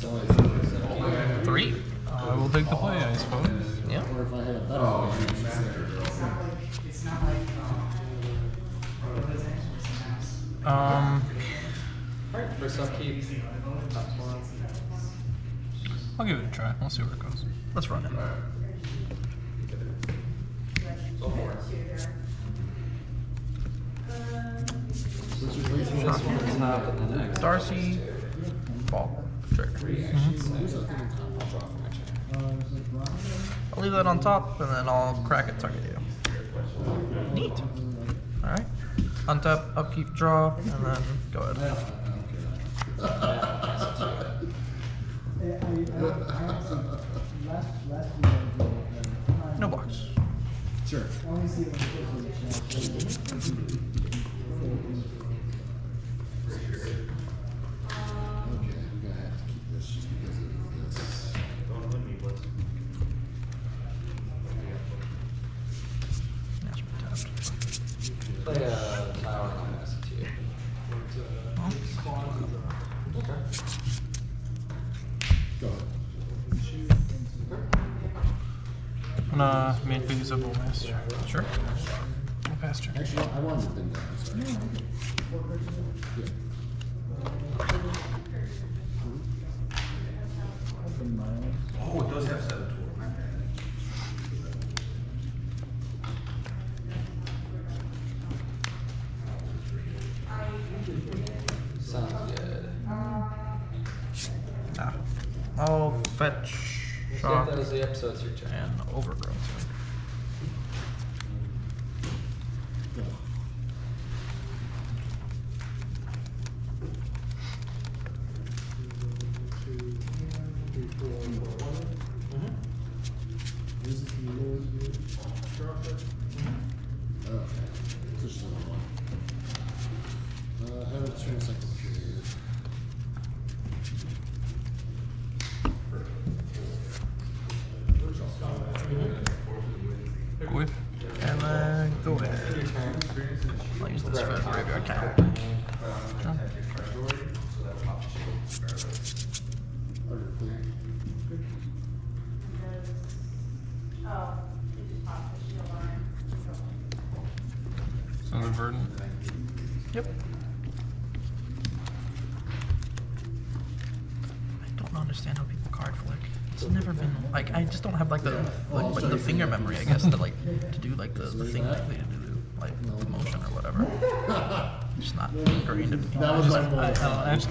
3? I will take the play, I suppose. Yeah. First upkeep. I'll give it a try. We'll see where it goes. Let's run it. Go for it. Darcy. Ball. Trigger. Mm-hmm. I'll leave that on top and then I'll crack it, target you. Neat. Alright. Untap, upkeep, draw, and then go ahead. No box. Sure. Sure. Go faster. Actually, I wanted to think that. I'm sorry. Yeah. Oh, it does have 7 tools. Sounds good. Ah. I'll fetch. Shock. That was the episode, it's your turn. And Overgrowth.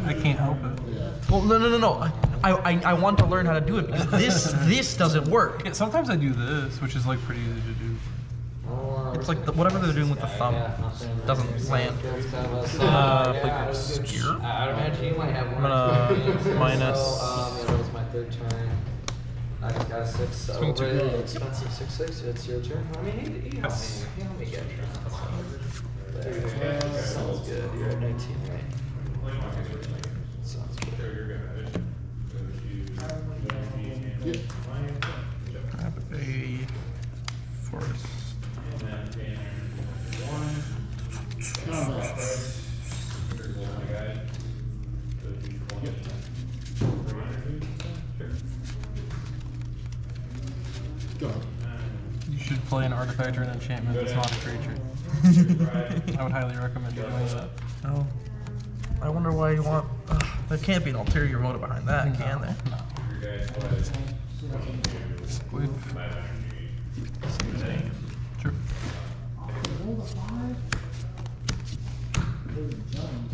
I can't help it. Well, no. I want to learn how to do it because this doesn't work. Yeah, sometimes I do this, which is like pretty easy to do. It's like the, whatever they're doing with the thumb doesn't land. Like obscure. I'm gonna minus. It was my third turn. I just got a 6. Over the expensive 6/6. It's your turn. I mean, you help me get it. Sounds good. You're at 19, right? Sounds good. Grab a forest. You should play an artifact or an enchantment that's not a creature. I would highly recommend doing that. Oh. I wonder why you want. There can't be an ulterior motive behind that, can there? No. Excuse me. Sure.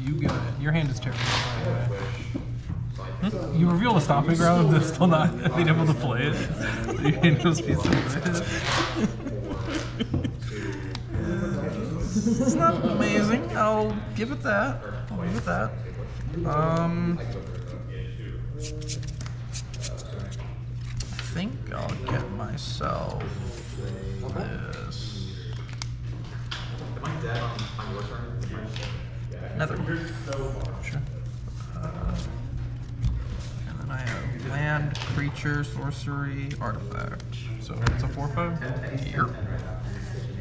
You got it. Your hand is terrible. Hmm? You reveal a stomping ground that's still not being able to play it. Your hand was piece of It's not amazing. I'll give it that. I'll leave it that. I think I'll get myself this. Another. Sure. And then I have land, creature, sorcery, artifact. So it's a 4/5 here.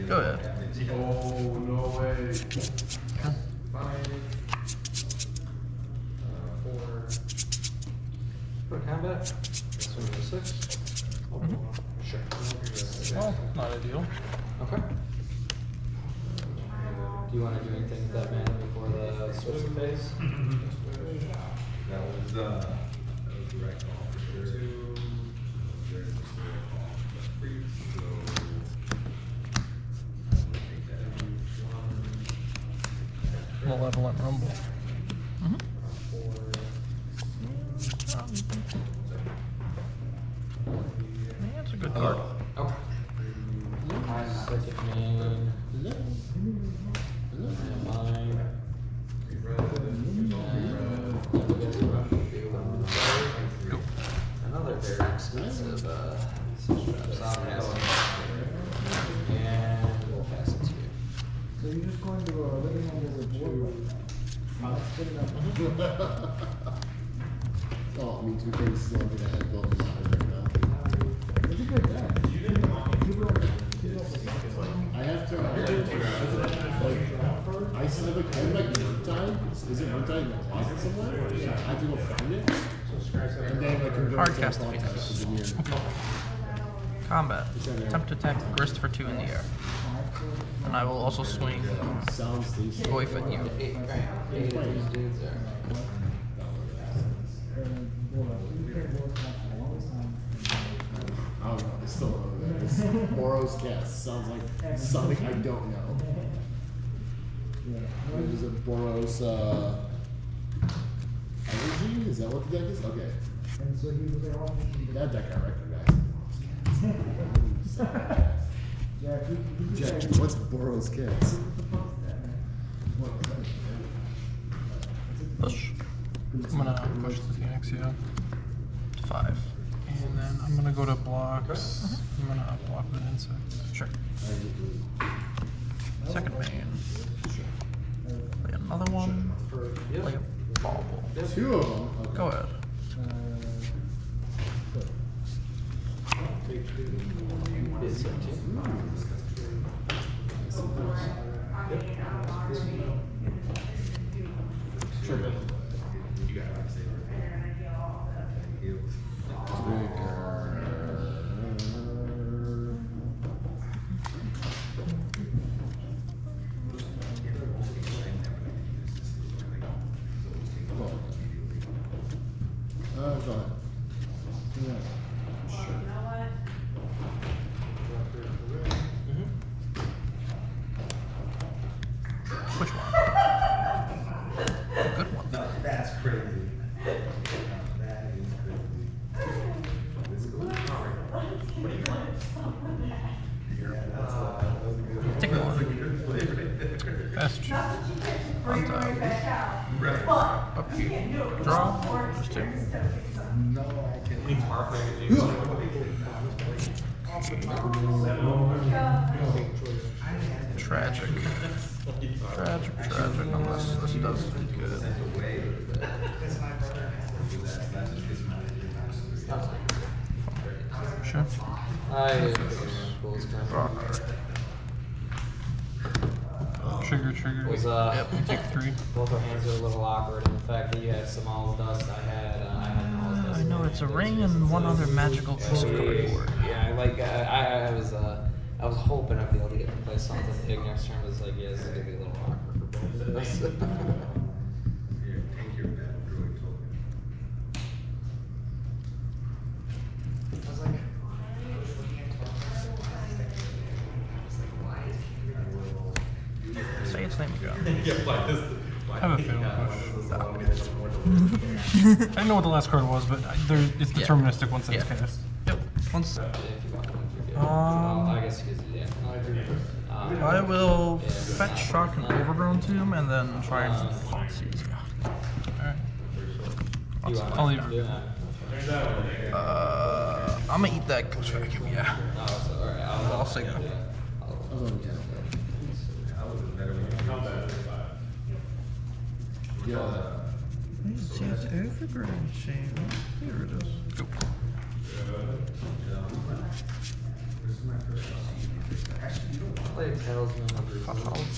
Go ahead. Oh, no way. for combat. Swing to 6. Oh, sure. Well, not ideal. Okay. Do you want to do anything with that mana before the switch of phase? That was the right call for sure. Malevolent Rumble. That's a good card. Okay. Second main. Another very expensive and we'll pass it to you. So you're just going to go living under the board right now. Oh, me too. Things slow me to head both of mine right now. It's a good guy. You didn't want me to. I have to. I still have like one time. Is it one time in the closet somewhere? Yeah. I have to go find it. And then I can go hard cast the fingers. Combat. Attempt to attack Grist for 2 in the air. And I will also swing Goyf at you. I don't know, it's still over there. It's Boros cast. Sounds like something I don't know. What is it? Boros Energy? Is that what the deck is? Okay. That deck I recognize. Boros cast. Jack, what's Boros cast? Push. I'm gonna push the Phoenix, yeah. 5. And then I'm gonna go to blocks. I'm gonna block with an insect. Sure. Second main. Play another one. Play a bauble. 2 of them. Go ahead. Sure. You got it. Both our hands are a little awkward, and the fact that you had some All's Dust, I had All's Dust. I know, it's a ring and one other magical piece of cardboard. Yeah, like, I was hoping I'd be able to get to play something big next turn, but it's like, yeah, this is going to be a little awkward for both of us. Here, take your battle droid token. I was like, why is he here? Say its name again. Yeah, why does the I have a failed push. I didn't know what the last card was, but it's deterministic once it's cast. Yep. Once. I will fetch Shock and Overgrown Tomb and then try and alright. I'll leave her. I'm gonna eat that Ghost Vacuum, yeah. I'll say go. Yeah. It's Overgrown Chain. Here it is. Go. Play a Talisman.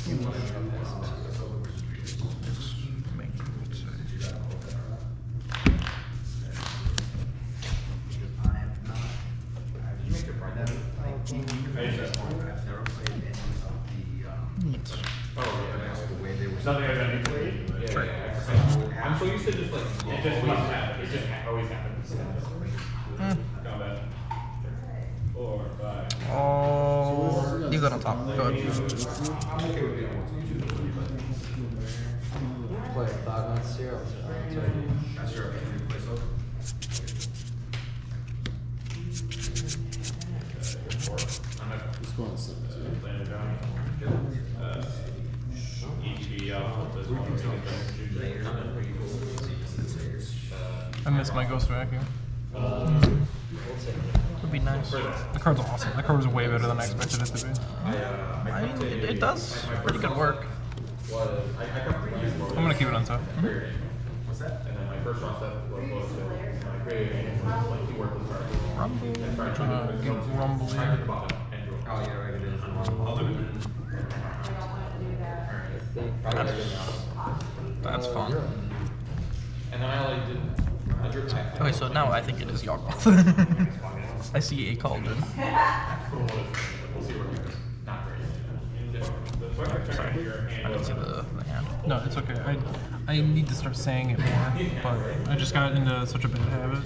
Make it say. Nothing I've done before you? Yeah. So, I'm so used to just like, it just always happens. It just always happens. Combat. 4, 5. Oh, you got on top. Go ahead. I'm okay with it. Plus 5 0. That's your opinion. Place over. I miss my Ghost Vacuum. Would be nice. The card's awesome. The card was way better than I expected it to be. I mean, it does pretty good work. I'm gonna keep it on top. What's that? And then my first offset was my creative and like you work with cards. Rumble. Rumble. Oh yeah, right, it is. That's fun. And then I only did okay, so now I think it is Yawgmoth. I see a Cauldron. Sorry, I didn't see the hand. No, it's okay. I need to start saying it more, but I just got into such a bad habit.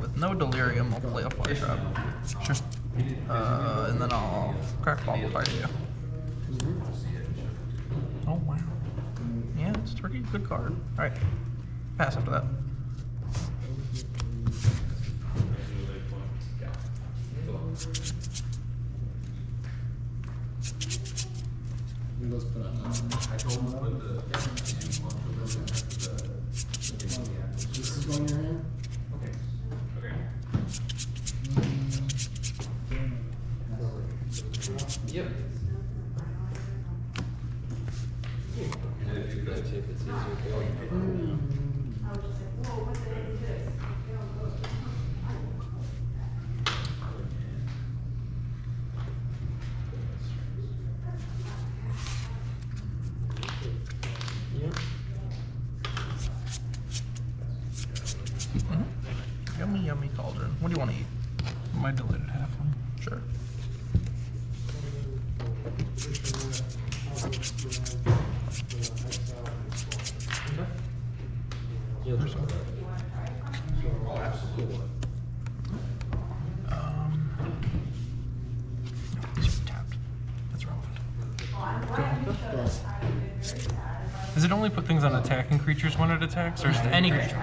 With no Delirium, I'll play a Fire Trap. Sure. And then I'll Crack Bobble Fire you. Oh, wow. Yeah, it's a pretty good card. Alright. Pass after that. This is going in here? Okay. Okay. Yep. If you could see if it's easier for you. I was just like, whoa, what the heck is this? Yummy, yummy Cauldron. What do you want to eat? My Delighted Halfling. Sure. These are tapped. That's relevant. Go. Does it only put things on attacking creatures when it attacks, or just any creature?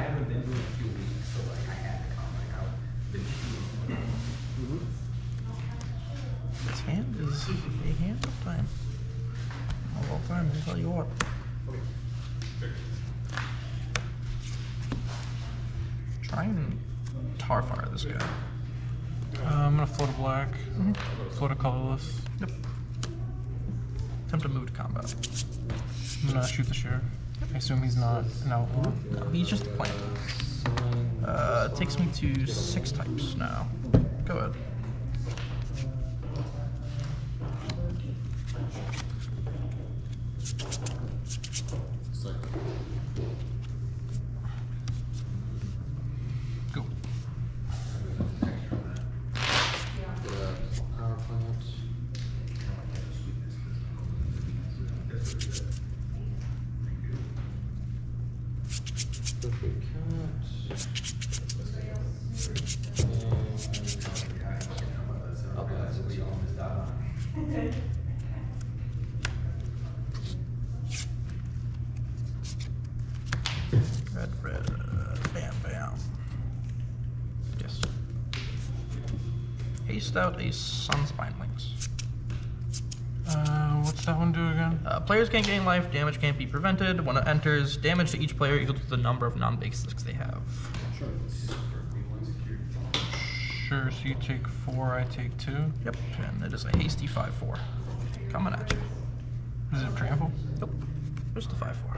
This hand is a hand of time. All time, that's all you are. Try and Tarfire this guy. I'm gonna float a black, float a colorless. Yep. Attempt to move to combat. I'm gonna shoot the sheriff. I assume he's not an outlaw. No, he's just a plant. It takes me to 6 types now. Go ahead. Go. Red, bam, bam. Yes. Haste out a Sunspine Lynx. What's that one do again? Players can't gain life, damage can't be prevented. When it enters, damage to each player equal to the number of non-basics they have. Sure. Sure, so you take 4, I take 2. Yep, and it is a hasty 5/4. Coming at you. Is it a trample? Nope. Just a 5/4. Okay,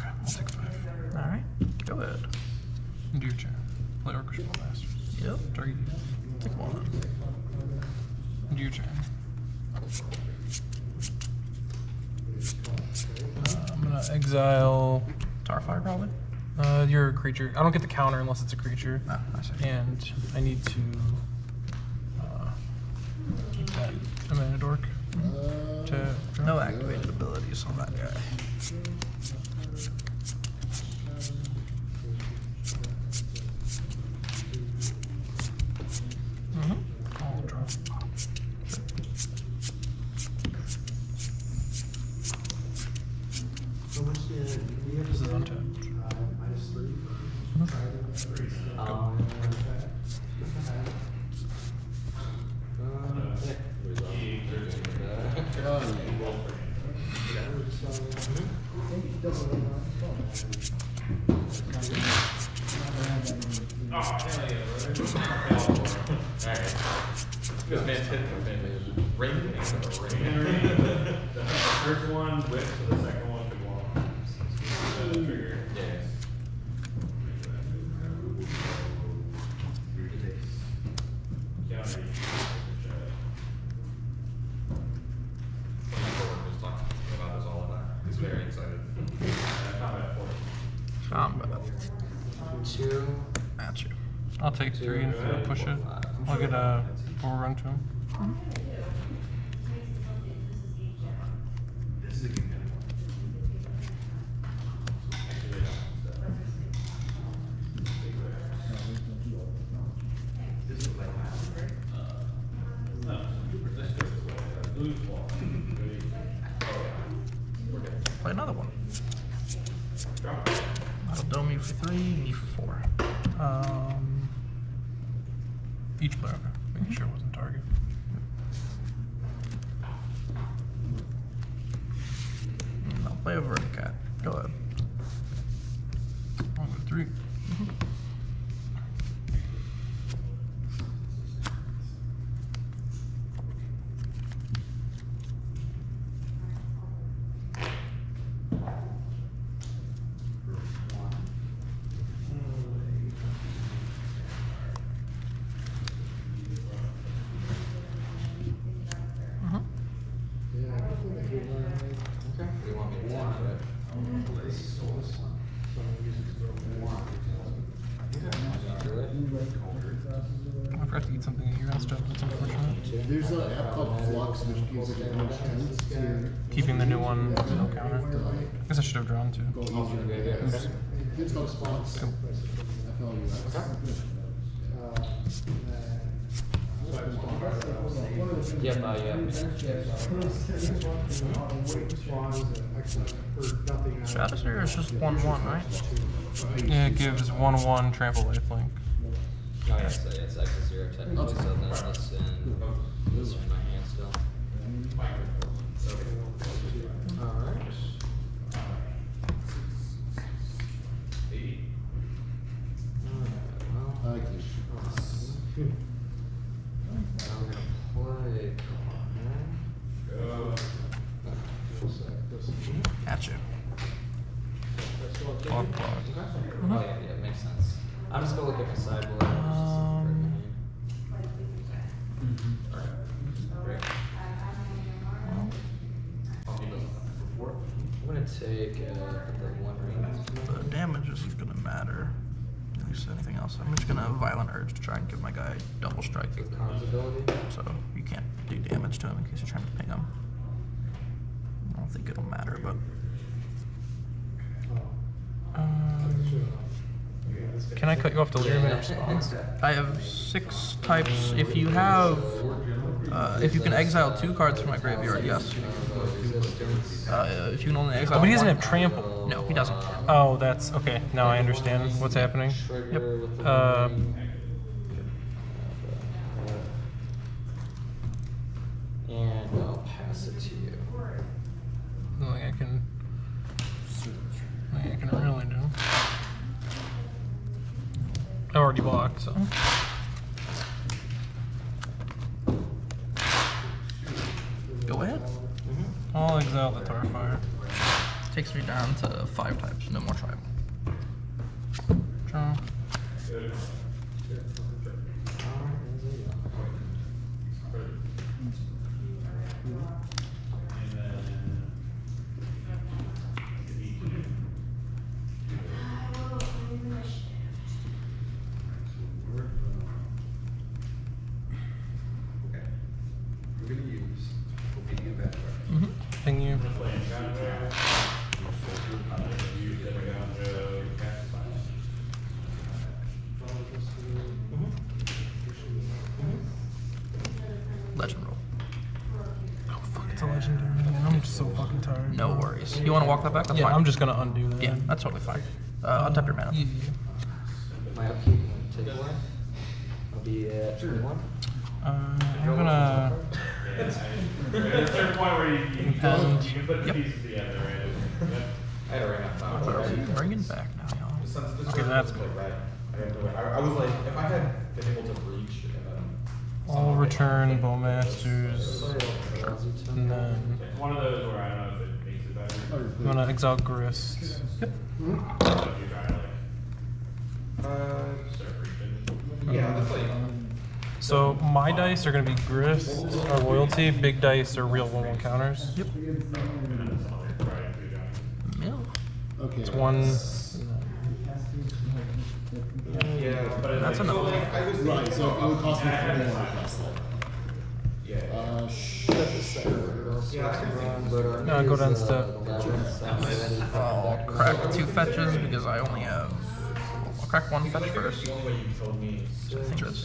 I'll take 5. Alright, go ahead. Do your turn. Play Orchestra Masters. Yep, target you. Take 1. Do your turn. I'm gonna exile Tarfire probably. You're a creature. I don't get the counter unless it's a creature. No, I see. And I need to I'm in a dork. To no activated abilities on that guy. Three and four, push it. I'll get a full run to him. Play another one. That'll do me for three, me for four. Each player, okay. Making sure it wasn't target. I'll play over the cat. Go ahead. I'll go three. Keeping the new one no counter. I guess I should have drawn two. Stratosphere is just 1/1, right? Yeah, it gives 1/1 trample lifelink. Oh, yeah, so yeah, it's like a 0 technically, so then this in my hand still. Alright. Well, I can I'm gonna play Cauldron. Gotcha. Clock. Oh, yeah, yeah, makes sense. I'm just gonna look at my sideboard. I'm gonna take the One Ring. The damage isn't gonna matter. At least anything else. I'm just gonna Violent Urge to try and give my guy double strike. With Khan's ability. So you can't do damage to him in case you're trying to ping him. I don't think it'll matter, but. Can I cut you off Delirium in response? I have 6 types. If you have, if you can exile 2 cards from my graveyard, yes. If you can only exile. But he doesn't have trample. No, he doesn't. Oh, that's okay. Now I understand what's happening. Yep. And I'll pass it to you. Nothing I can. Nothing I can really do. I already blocked, so. Go ahead. I'll exile the Tarfire. Takes me down to 5 types, no more tribal. Draw. Legend roll. Oh, fuck, it's a legendary. Man. I'm so fucking tired. No worries. You want to walk that back? That's fine. I'm just going to undo that. Yeah, that's totally fine. Untap your mana. My upkeep, take one. I'll be at 2-1. I'm going to... There's a certain point where you can put the pieces together, right? I had a ring up. Bring it back now, y'all. Okay, that's good. I was like, if I had been able to breach... I'll return Bowmasters, and then one of those where I don't know if it makes it better. I'm gonna exile Grist. Yep. So my dice are gonna be Grist or Loyalty. Big dice are real 1/1 counters. Yep. It's one. Yeah, but that's enough. So, like, I was right, so it would cost me 3 more to cast that. Yeah. Sure. Yeah, no, go down step. I'll crack 2 fetches because I only have. I'll crack 1 fetch first. I think that's.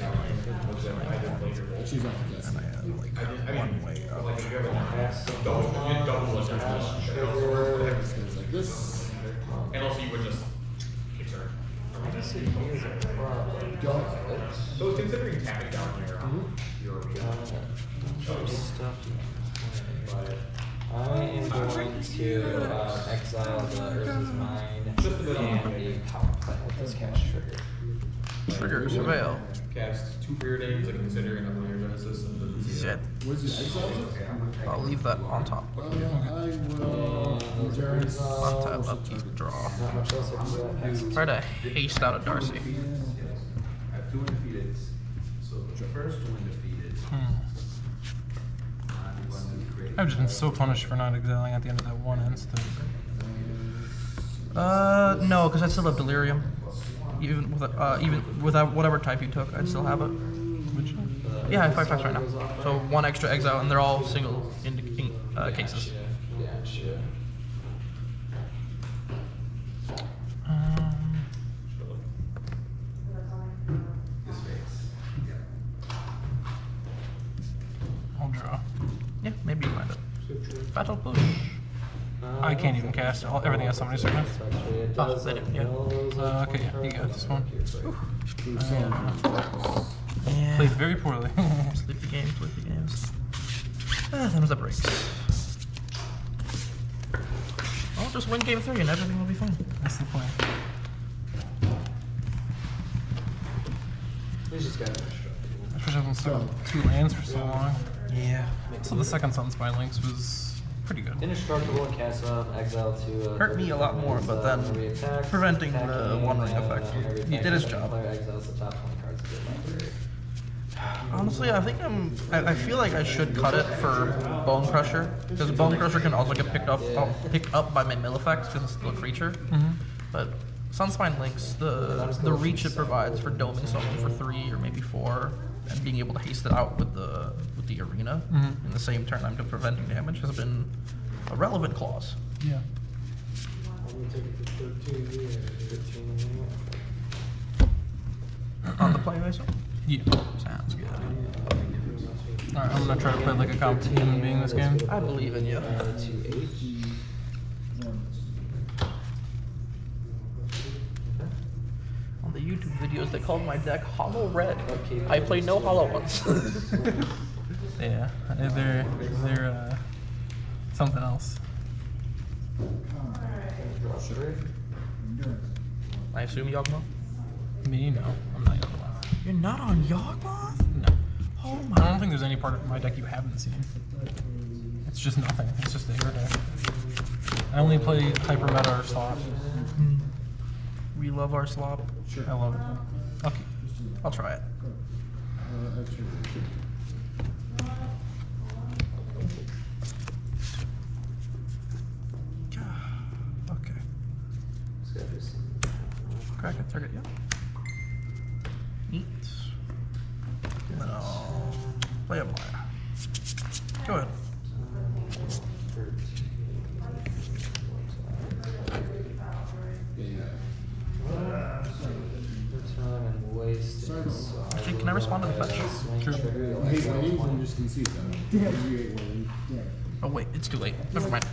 And I have like 1 way up. And also, you would just. So considering tapping down here on your I'm going to exile the Urza's Mine and the power plant with this cast trigger. Trigger surveil. Cast 2 fear names and considering a player genesis and the Z. I'll leave that on top. Untap, upkeep, draw. Try to haste out of Darcy. I have 2 undefeated. So the first 2 undefeated. I've just been so punished for not exiling at the end of that 1 instant. No, because I still have Delirium. Even without whatever type you took, I'd still have it. Which, yeah, I have 5/5s right now. So 1 extra exile, and they're all single in cases. I'll draw. Yeah, maybe you find it. Battle push. I can't even cast all, everything else somebody's doing. Oh, they do, yeah. Okay, yeah, you got this one. Played very poorly. Sleep the game, sleep the games. Ah, that was a break. I'll just win game 3 and everything will be fine. That's the plan. We just got I wish I haven't stuck on 2 lands for so long. Yeah. So the second Sunspine Lynx was... pretty good. Indestructible and cast off, exile to hurt me a lot more, but then preventing the One Ring effect. He did his job. Honestly, I think I feel like I should cut it for Bone Crusher, because Bone Crusher can also get picked up by my mill effects because it's still a creature. But Sunspine Lynx, the reach it provides for doming someone for 3 or maybe 4. And being able to haste it out with the arena in the same turn I'm preventing damage has been a relevant clause. Yeah. On the play, Mason? Yeah. Sounds good. Alright, I'm gonna try to play like a competent human being this game. I believe in you. YouTube videos, they called my deck Hollow Red. I play no Hollow Ones. Yeah, they're something else. I assume Yawgmoth? Me? No, I'm not Yawgmoth. You're not on Yawgmoth? No. Oh my. I don't think there's any part of my deck you haven't seen. It's just nothing. It's just a air deck. I only play Hyper Meta or Slop. We love our slop. Sure. I love it. Okay. I'll try it. Okay. Crack a target, yeah. Neat. And then I'll play a blind. Go ahead. Yeah. Time and waste. Actually, can I respond to the fetch? Sure. Oh wait, it's too late. Never mind.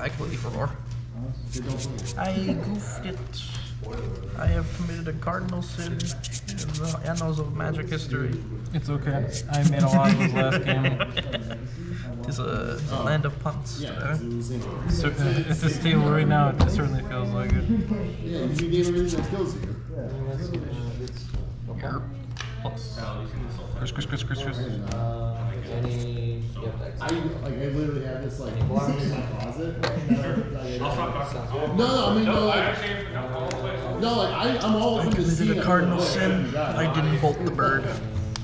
I completely forgot. I goofed it. I have committed a cardinal sin in the annals of magic history. It's okay. I made a lot of those last game. It's a land of puns today. It's a steal right now. It certainly feels like it. Yeah, you can game everything that kills you. You're plus. Chris. I literally have this like in my closet. I'm all open to seeing a cardinal sin. I didn't bolt the bird.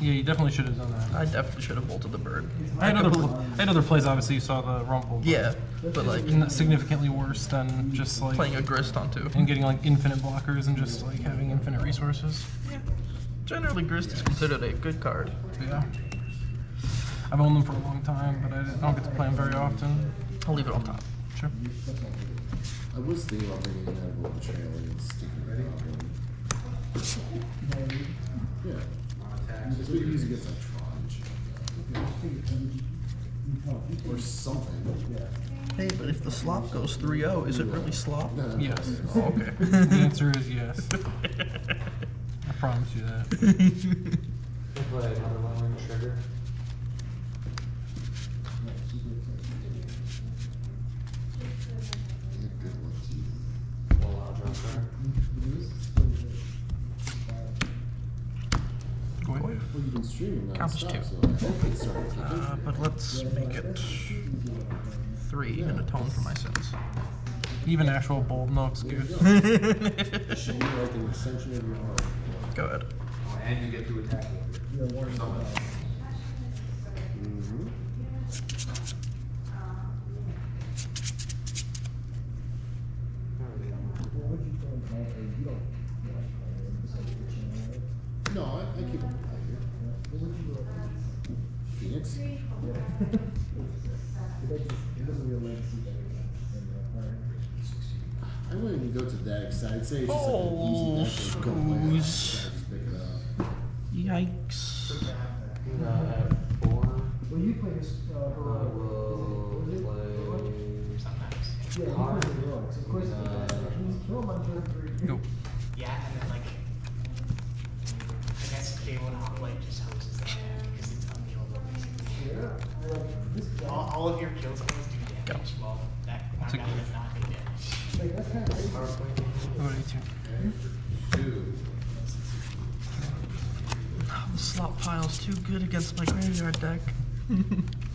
Yeah, you definitely should have done that. I definitely should have bolted the bird. I had other plays, obviously, you saw the rumble. Yeah, but like... significantly worse than just like... playing a Grist on two. And getting like infinite blockers and just like having infinite resources. Yeah. Generally, Grist is considered a good card. Yeah. I've owned them for a long time, but I don't get to play them very often. I'll leave it on top. Sure. I was thinking about bringing in that trail and sticking it out. Yeah. It's pretty easy to get some Tron or something. Hey, but if the slop goes 3-0, is it really slop? No. Yes. Oh, okay. The answer is yes. I promise you that. Counts two. But let's make it 3 and atone for my sins. Even actual bold, no excuse. Go ahead. And you get to attack or something. No, I keep it. Phoenix? I wouldn't even go to that extent. I'd say it's just like an easy deck. Screws. Yikes. When you play this, of course, kill my turn 3. Nope. Yeah, and then like, I guess game one hot light just helps us out because it's unkillable. Yeah. All of your kills always do damage. Well, that guy does not do damage. Like, that's kind of crazy. Oh, the slot pile's too good against my graveyard deck.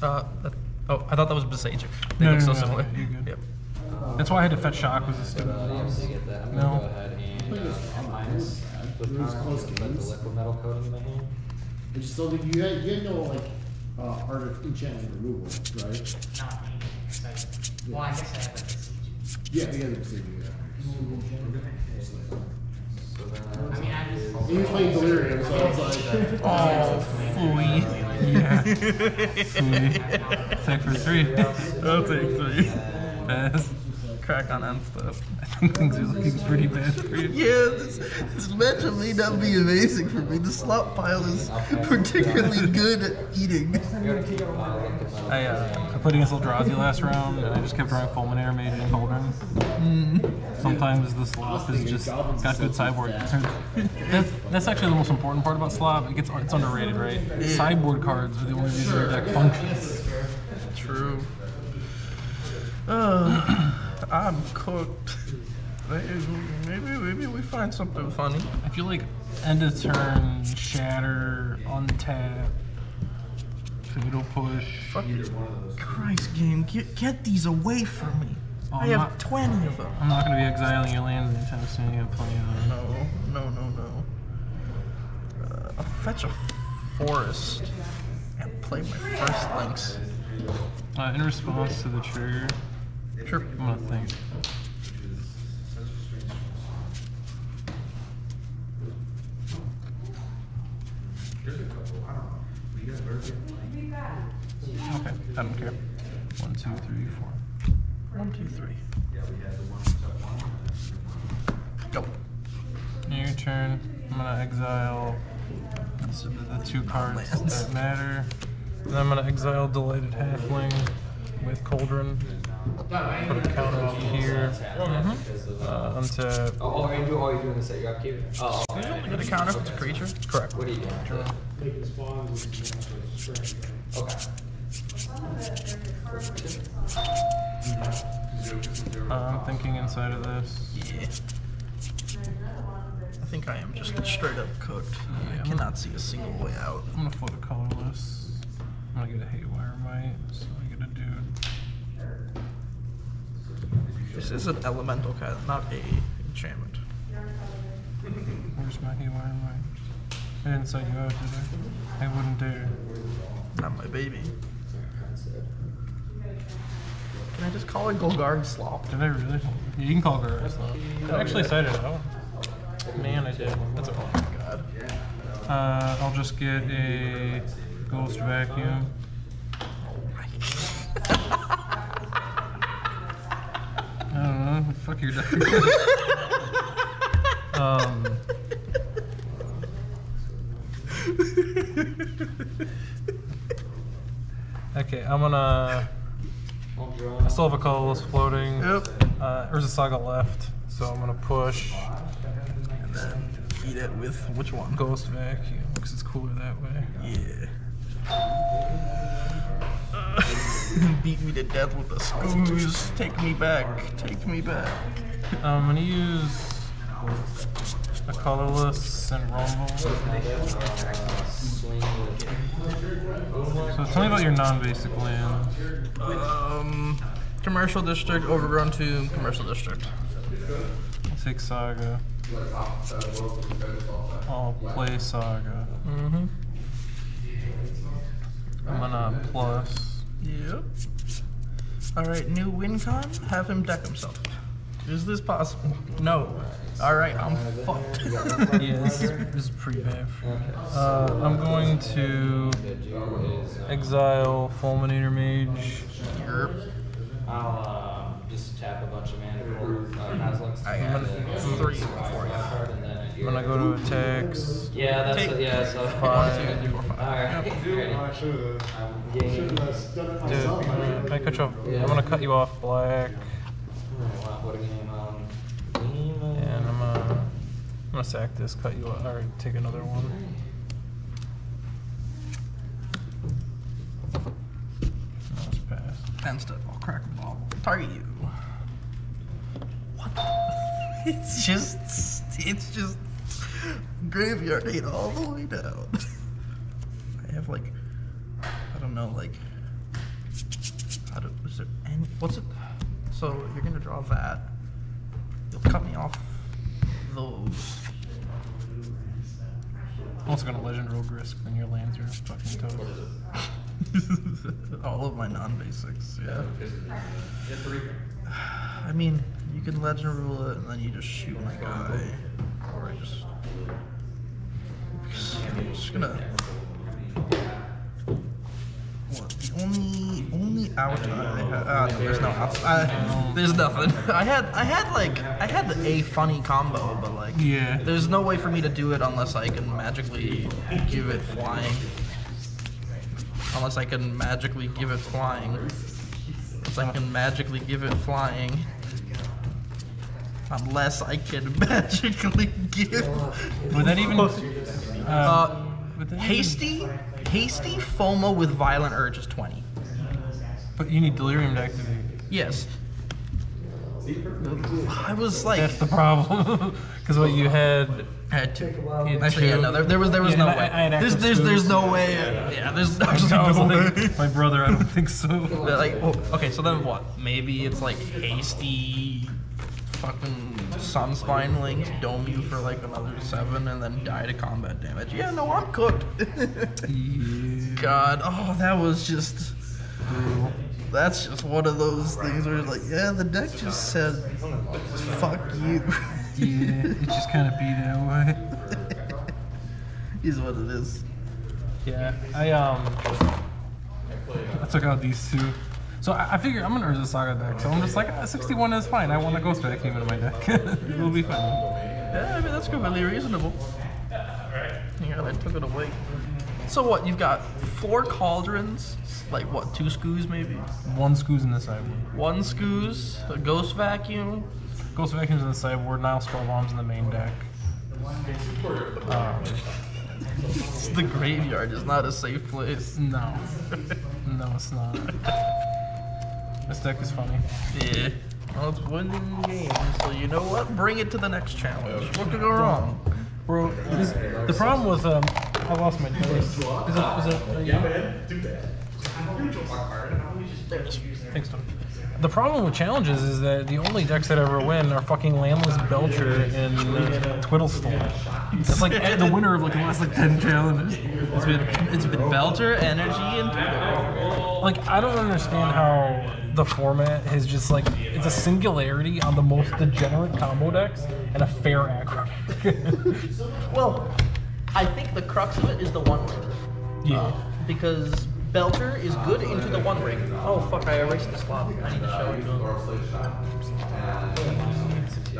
I thought that was Besager. They look so similar. You're good. Yep. That's why I had to fetch shock with the stupid. No. Go ahead and minus. Those close games. The liquid metal coating in my hand. Which still did you had no like art of enchantment removal, right? Not me. Well, I guess I have like a yeah, they got a procedure. I mean, I just. You played Delirium, so it's like. Oh, fooey. Yeah. Fooey. Take for 3. I'll take 3. Pass. Crack on end stuff. I think things are looking pretty bad for you. Yeah, this matchup may not be amazing for me. The slop pile is particularly good at eating. I played against Eldrazi last round, and I just kept running Fulminator Mage and Cauldron. Sometimes the slop is just got good sideboard. That's actually the most important part about slop. It's underrated, right? Sideboard cards are the only reason your deck functions. True. I'm cooked. Maybe we find something funny. I feel like end of turn, shatter, untap, fatal push. Fucking Christ game, get these away from me. Oh, I have 20 of them. I'm not going to be exiling your lands anytime soon. You have plenty of them. No. I'll fetch a forest and play my first Lynx. In response to the trigger, I'm gonna think. Okay, I don't care. 1, 2, 3, 4. 1, 2, 3. Go. Your turn. I'm going to exile the two cards that matter. Then I'm going to exile Delighted Halfling with Cauldron. Put a counter up here. Untap. Oh, are you doing the set your upkeep? Oh, you only hit a counter with the creature? Correct. What are you doing? Taking spawns and strength. Okay. I'm thinking inside of this. Yeah. I think I am just straight up cooked. I cannot see a single way out. I'm gonna flip a colorless. I'm gonna get a Haywire Mite, so I get a dude. This is an elemental card, not a enchantment. Where's my Haywire Mite? I didn't send you out, did I? I wouldn't dare. Not my baby. Can I just call it Golgari Slop? Did I really? You can call Golgari Slop. I actually cited it out. Man, I did. That's a, oh my god. I'll just get a Ghost Vacuum. Oh my god. I don't know. Fuck your deck. Okay, I'm gonna... I still have a colorless floating. Yep. Urza Saga left, so I'm gonna push. And then eat it with which one? Ghost Vacuum, because it's cooler that way. Yeah. Beat me to death with the screws. Take me back. Take me back. I'm gonna use a colorless and rumble. So tell me about your non-basic lands. Commercial District, Overgrown Tomb, Commercial District. I'll take Saga. I'll play Saga. Mm-hmm. I'm gonna plus. Yep. Alright, new wincon, have him deck himself. Is this possible? No. Alright, I'm fucked. Yeah, this is pretty bad. I'm going to exile Fulminator Mage. I'll just tap a bunch of mana. I'm gonna go to attacks. Yeah, that's so 5, 2, 3, 4, 5. Alright. Dude, I'm gonna cut you off black. And I'm gonna sack this, cut you out, or take another one. Let's pass. Fenced up, I'll crack a ball. Target you. What? It's just graveyard hate all the way down. I have like, I don't know, like, is there any, what's it? So you're gonna draw that. You'll cut me off those. I'm also gonna legend roll Grist when your lands are fucking total. All of my non-basics, yeah. I mean, you can legend rule it and then you just shoot my guy. Or I just gonna. What? The only out I had, there's no out. There's nothing. I had a funny combo, but like, yeah. There's no way for me to do it unless I can magically give it flying. Unless I can magically give it flying. Would that even? Hasty FOMO with Violent Urge is 20. But you need Delirium to activate. Yes. I was like... That's the problem. Because what you had... I had two. There was no way. There's no way. Yeah, there's no way. My brother, I don't think so. Like, well, okay, so then what? Maybe it's like Hasty... fucking Sunspine Lynx, dome you for like another 7 and then die to combat damage. Yeah, no, I'm cooked. God, oh, that was just... That's just one of those things where it's like, yeah, the deck just said, fuck you. Yeah, it just kind of be that way. Is what it is. Yeah, I took out these two. So I figure I'm gonna Urza Saga deck, so I'm just like, 61 is fine, I want a Ghost Vacuum into my deck. It'll be fine. Yeah, I mean, that's completely reasonable. here and I took it away. So what, you've got 4 cauldrons, like what, 2 scoos maybe? 1 scoos in the sideboard. 1 scoos, a ghost vacuum. Ghost vacuum's in the sideboard, Nile Scroll Bomb's in the main deck. It's the graveyard, it's not a safe place. No. No, it's not. This deck is funny. Yeah. Well, it's winning games, so you know what? Bring it to the next challenge. What could go wrong? Bro, the problem was, I lost my dice. Thanks, Tom. The problem with challenges is that the only decks that ever win are fucking Landless Belcher and Twiddlestorm. It's like the winner of like the last like 10 challenges. It's been Belcher, Energy, and Twiddlestorm. Like, I don't understand how the format is just like, it's a singularity on the most degenerate combo decks and a fair aggro. Well, I think the crux of it is the One Ring. Yeah. Because Belcher is good into the One Ring. Oh fuck, I erased the slot. I need to show you. That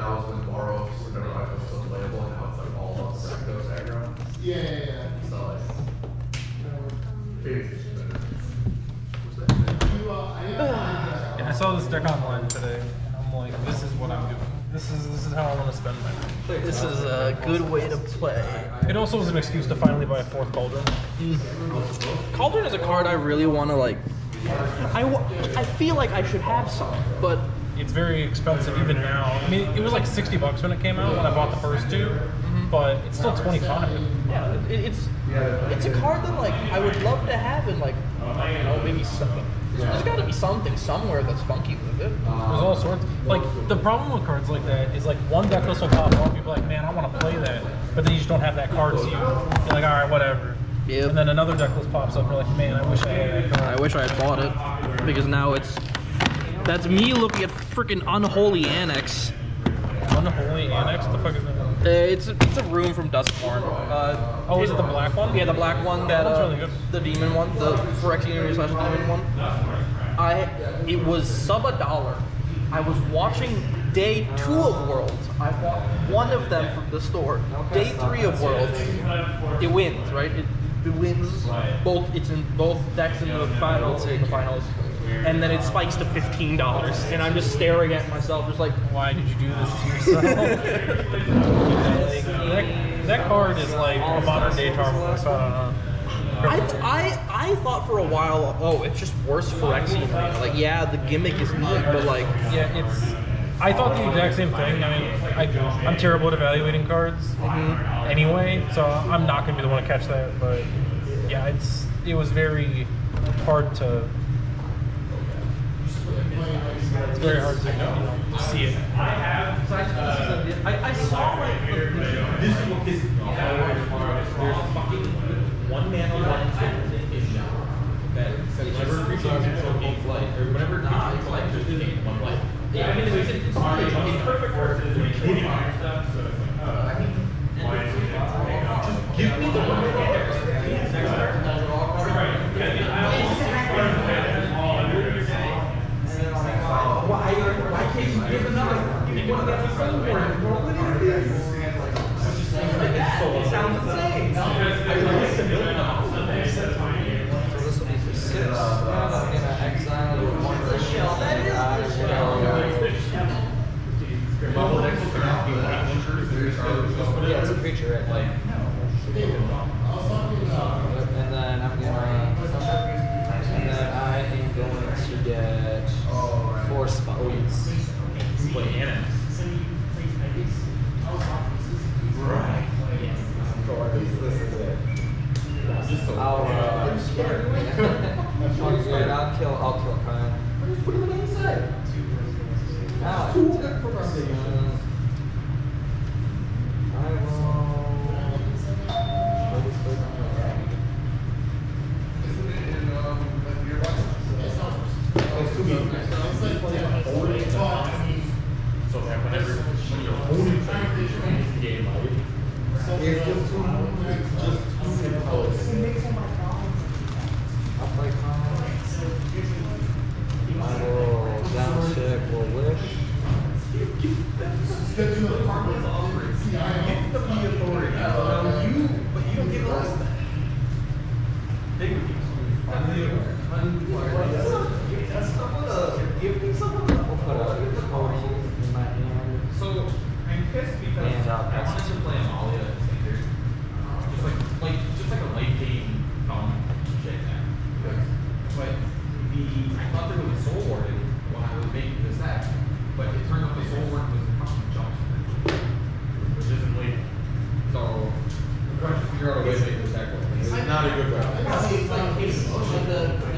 was when Boros was still playable, and now it's like all about Rectos aggro. Yeah. So yeah, I saw this deck online today, and I'm like, this is what I'm doing. This is how I want to spend my night. This is a good way to play. It also was an excuse to finally buy a 4th Cauldron. Mm. Cauldron is a card I really want to like. I feel like I should have some, but it's very expensive even now. I mean, it was like $60 when it came out when I bought the first 2, but it's still 25. Yeah, it's a card that like I would love to have in like, I don't know, maybe something. So there's got to be something somewhere that's funky with it. There's all sorts. Like, the problem with cards like that is, like, one deck list will pop up, people are like, man, I want to play that. But then you just don't have that card, so you're like, alright, whatever. Yep. And then another deck list pops up, you're like, man, I wish I had that card. I wish I had bought it. Because now it's... That's me looking at freaking Unholy Annex. Unholy Annex? What the fuck is that? It's a room from Dustborn. Is it the black one? Yeah, the black one that really good. The demon one, the Phyrexian slash demon one. It was sub $1. I was watching day 2 of Worlds. I bought 1 of them from the store. Day 3 of Worlds, it wins, right? It wins both. It's in both decks in the finals. And then it spikes to $15, and I'm just staring at myself, just like, why did you do this to yourself? that card is like a modern day Tarfire. I thought for a while, oh, it's just worse for Phyrexian. Like, yeah, the gimmick is neat, but like, yeah, it's. I thought the exact same thing. I mean, I'm terrible at evaluating cards anyway, so I'm not gonna be the one to catch that. But yeah, it was very hard to. It's very hard to see it. I saw like this book is there's a fucking one man on one just give me the one. Why can't you give another one of that sunborn? What is this? It sounds insane. This will be for 6. In exile, that is yeah, it's a creature right now. And then I'm gonna. And then I am going to get 4 spots. Play Annex. Right. I'll kill Khan. What did I say? So that when you're holding the game, I will down check or wish. You're always making this echo. It's not a good route.